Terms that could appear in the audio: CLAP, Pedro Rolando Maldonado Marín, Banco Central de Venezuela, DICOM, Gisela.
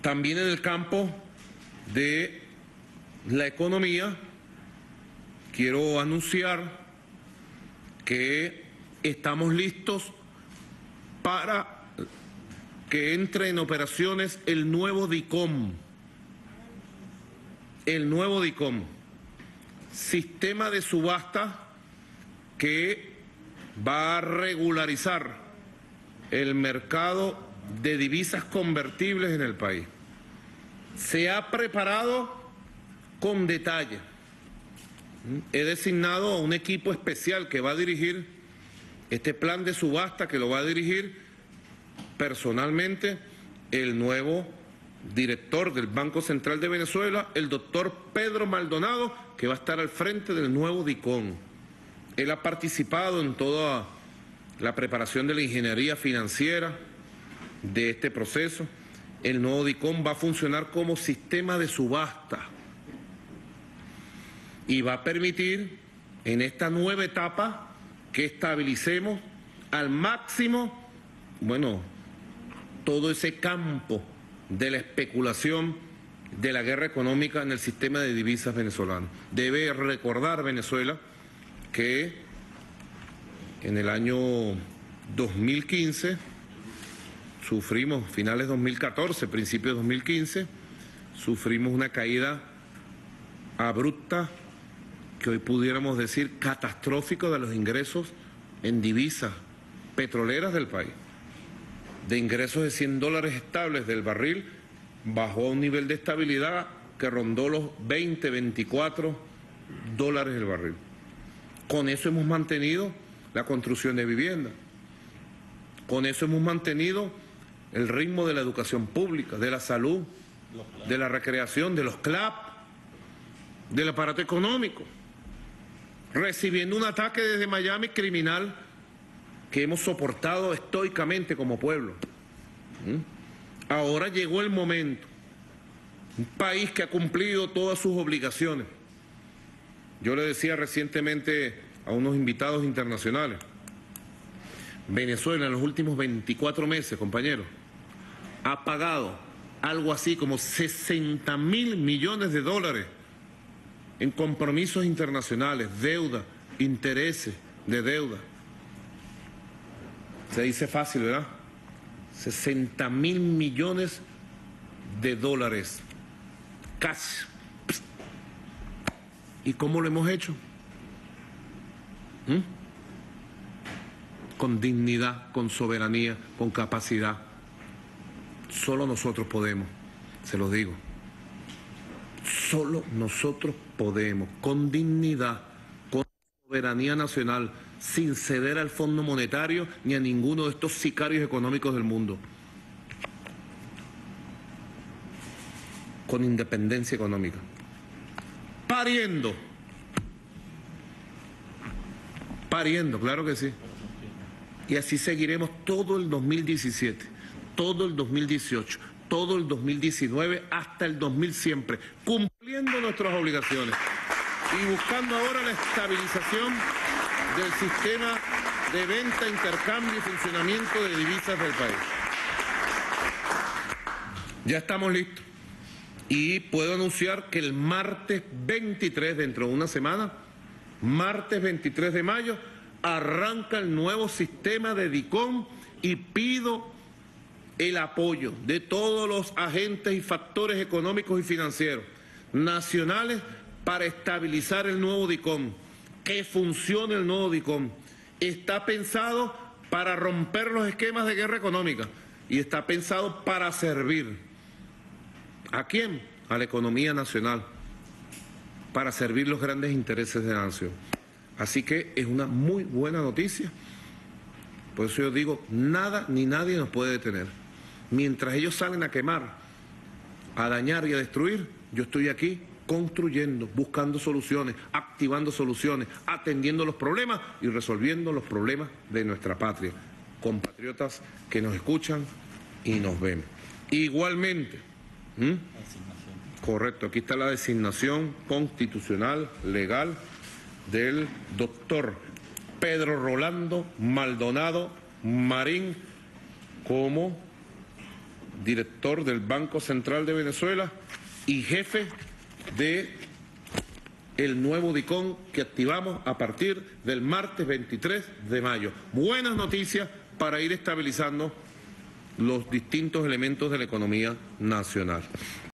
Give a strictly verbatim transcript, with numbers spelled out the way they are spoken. También en el campo de la economía, quiero anunciar que estamos listos para que entre en operaciones el nuevo DICOM, el nuevo DICOM, sistema de subasta que va a regularizar el mercado de divisas convertibles en el país. Se ha preparado con detalle. He designado a un equipo especial que va a dirigir este plan de subasta, que lo va a dirigir personalmente el nuevo director del Banco Central de Venezuela, el doctor Pedro Maldonado, que va a estar al frente del nuevo DICOM. Él ha participado en toda la preparación de la ingeniería financiera de este proceso. El nuevo DICOM va a funcionar como sistema de subasta y va a permitir en esta nueva etapa que estabilicemos al máximo, bueno, todo ese campo de la especulación de la guerra económica en el sistema de divisas venezolano. Debe recordar Venezuela que en el año dos mil quince, sufrimos, finales dos mil catorce, principios dos mil quince, sufrimos una caída abrupta, que hoy pudiéramos decir catastrófica, de los ingresos en divisas petroleras del país. De ingresos de cien dólares estables del barril, bajó a un nivel de estabilidad que rondó los veinte, veinticuatro dólares el barril. Con eso hemos mantenido la construcción de vivienda. Con eso hemos mantenido el ritmo de la educación pública, de la salud, de la recreación, de los CLAP, del aparato económico. Recibiendo un ataque desde Miami criminal que hemos soportado estoicamente como pueblo. ¿Mm? Ahora llegó el momento. Un país que ha cumplido todas sus obligaciones. Yo le decía recientemente a unos invitados internacionales, Venezuela en los últimos veinticuatro meses, compañeros, ha pagado algo así como sesenta mil millones de dólares en compromisos internacionales, deuda, intereses de deuda. Se dice fácil, ¿verdad? sesenta mil millones de dólares. Cash. ¿Y cómo lo hemos hecho? ¿Mm? Con dignidad, con soberanía, con capacidad. Solo nosotros podemos, se los digo. Solo nosotros podemos, con dignidad, con soberanía nacional, sin ceder al Fondo Monetario ni a ninguno de estos sicarios económicos del mundo. Con independencia económica. Pariendo. Pariendo, claro que sí. Y así seguiremos todo el dos mil diecisiete, todo el dos mil dieciocho, todo el dos mil diecinueve, hasta el dos mil siempre, cumpliendo nuestras obligaciones y buscando ahora la estabilización del sistema de venta, intercambio y funcionamiento de divisas del país. Ya estamos listos y puedo anunciar que el martes veintitrés, dentro de una semana, martes veintitrés de mayo, arranca el nuevo sistema de DICOM y pido el apoyo de todos los agentes y factores económicos y financieros nacionales para estabilizar el nuevo DICOM, que funcione el nuevo DICOM. Está pensado para romper los esquemas de guerra económica y está pensado para servir. ¿A quién? A la economía nacional, para servir los grandes intereses de la nación. Así que es una muy buena noticia. Por eso yo digo, nada ni nadie nos puede detener. Mientras ellos salen a quemar, a dañar y a destruir, yo estoy aquí construyendo, buscando soluciones, activando soluciones, atendiendo los problemas y resolviendo los problemas de nuestra patria. Compatriotas que nos escuchan y nos ven. Igualmente, ¿hmm? Correcto, aquí está la designación constitucional, legal, del doctor Pedro Rolando Maldonado Marín como director del Banco Central de Venezuela y jefe de el nuevo DICOM que activamos a partir del martes veintitrés de mayo. Buenas noticias para ir estabilizando los distintos elementos de la economía nacional.